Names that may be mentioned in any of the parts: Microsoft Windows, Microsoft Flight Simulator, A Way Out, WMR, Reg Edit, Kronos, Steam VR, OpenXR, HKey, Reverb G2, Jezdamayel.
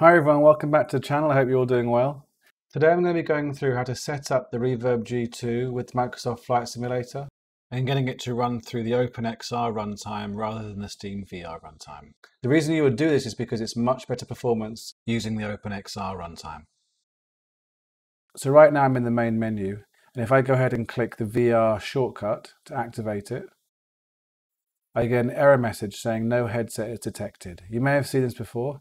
Hi everyone, welcome back to the channel. I hope you're all doing well. Today I'm going to be going through how to set up the Reverb G2 with Microsoft Flight Simulator and getting it to run through the OpenXR runtime rather than the Steam VR runtime. The reason you would do this is because it's much better performance using the OpenXR runtime. So right now I'm in the main menu, and if I go ahead and click the VR shortcut to activate it, I get an error message saying no headset is detected. You may have seen this before.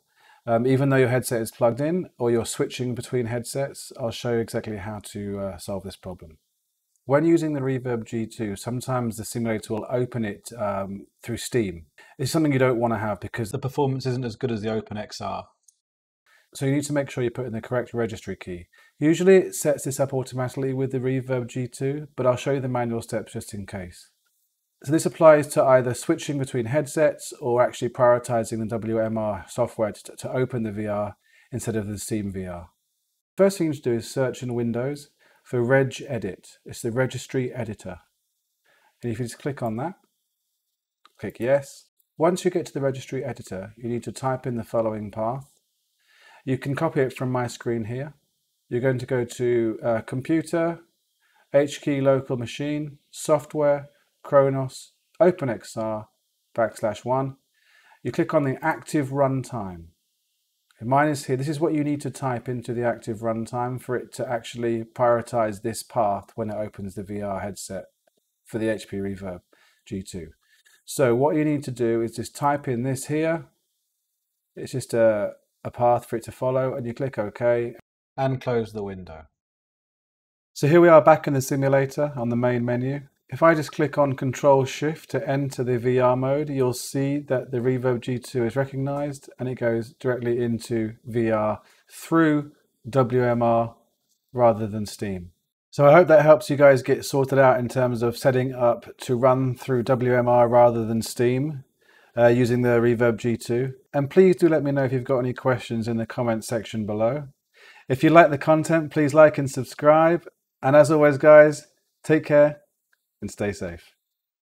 Even though your headset is plugged in or you're switching between headsets, I'll show you exactly how to solve this problem. When using the Reverb G2, sometimes the simulator will open it through Steam. It's something you don't want to have because the performance isn't as good as the OpenXR. So you need to make sure you put in the correct registry key. Usually it sets this up automatically with the Reverb G2, but I'll show you the manual steps just in case. So this applies to either switching between headsets or actually prioritizing the WMR software to open the VR instead of the Steam VR. First thing to do is search in Windows for Reg Edit. It's the registry editor. And if you just click on that, click yes. Once you get to the registry editor, you need to type in the following path. You can copy it from my screen here. You're going to go to Computer, HKey Local Machine, Software, Kronos, OpenXR, /1. You click on the active runtime. Mine is here. This is what you need to type into the active runtime for it to actually prioritize this path when it opens the VR headset for the HP Reverb G2. So what you need to do is just type in this here. It's just a path for it to follow, and you click OK and close the window. So here we are back in the simulator on the main menu. If I just click on Control-Shift to enter the VR mode, you'll see that the Reverb G2 is recognized and it goes directly into VR through WMR rather than Steam. So I hope that helps you guys get sorted out in terms of setting up to run through WMR rather than Steam using the Reverb G2. And please do let me know if you've got any questions in the comments section below. If you like the content, please like and subscribe. And as always, guys, take care and stay safe.